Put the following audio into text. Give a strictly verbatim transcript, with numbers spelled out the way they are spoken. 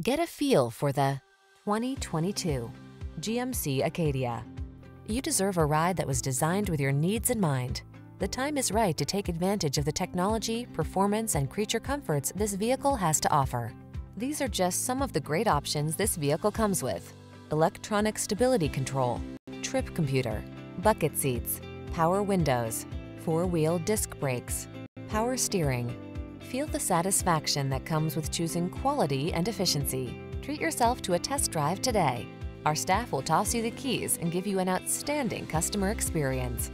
Get a feel for the twenty twenty-two G M C Acadia. You deserve a ride that was designed with your needs in mind. The time is right to take advantage of the technology, performance, and creature comforts this vehicle has to offer. These are just some of the great options this vehicle comes with: electronic stability control, trip computer, bucket seats, power windows, four-wheel disc brakes, power steering. Feel the satisfaction that comes with choosing quality and efficiency. Treat yourself to a test drive today. Our staff will toss you the keys and give you an outstanding customer experience.